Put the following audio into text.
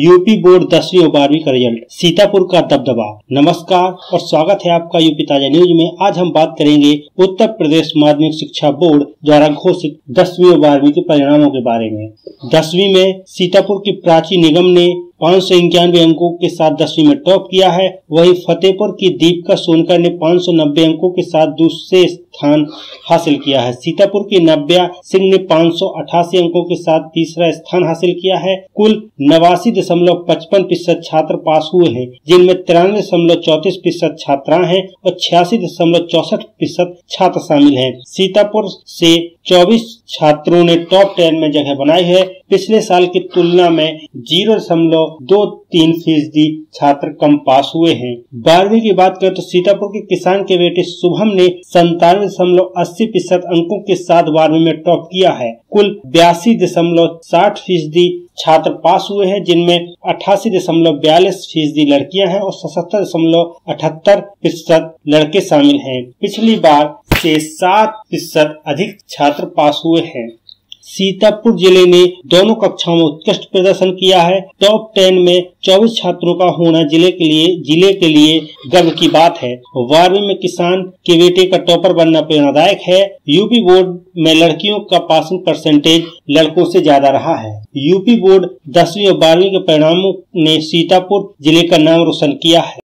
UP board 10वीं और 12वीं का रिजल्ट, सीतापुर का दबदबा। नमस्कार और स्वागत है आपका यूपी ताजा न्यूज में। आज हम बात करेंगे उत्तर प्रदेश माध्यमिक शिक्षा बोर्ड द्वारा घोषित 10वीं और 12वीं के परिणामों के बारे में। 10वीं में सीतापुर की प्राची निगम ने 591 अंकों के साथ 10वीं में टॉप किया है। वहीं फतेहपुर की दीपिका सोनकर ने 590 अंकों के साथ दूसरे स्थान हासिल किया है। सीतापुर के नब्बे सिंह ने 588 अंकों के साथ तीसरा स्थान हासिल किया है। कुल 89.55% छात्र पास हुए हैं, जिनमें 93.34% छात्राएं हैं और 86.64% छात्र शामिल हैं। सीतापुर से 24 छात्रों ने टॉप 10 में जगह बनाई है। पिछले साल की तुलना में 0.23% छात्र कम पास हुए हैं। 12वीं की बात करें तो सीतापुर के किसान के बेटे शुभम ने 97.80% अंकों के साथ 12वीं में टॉप किया है। कुल 82.60% छात्र पास हुए हैं, जिनमें 88.42% लड़कियां हैं और 77.78% लड़के शामिल हैं। पिछली बार से 7% अधिक छात्र पास हुए हैं। सीतापुर जिले ने दोनों कक्षाओं में उत्कृष्ट प्रदर्शन किया है। टॉप 10 में 24 छात्रों का होना जिले के लिए गर्व की बात है। 12वीं में किसान के बेटे का टॉपर बनना प्रेरणादायक है। यूपी बोर्ड में लड़कियों का पासिंग परसेंटेज लड़कों से ज्यादा रहा है। यूपी बोर्ड 10वीं और 12वीं के परिणामों ने सीतापुर जिले का नाम रोशन किया है।